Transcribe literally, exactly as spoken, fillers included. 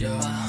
yeah.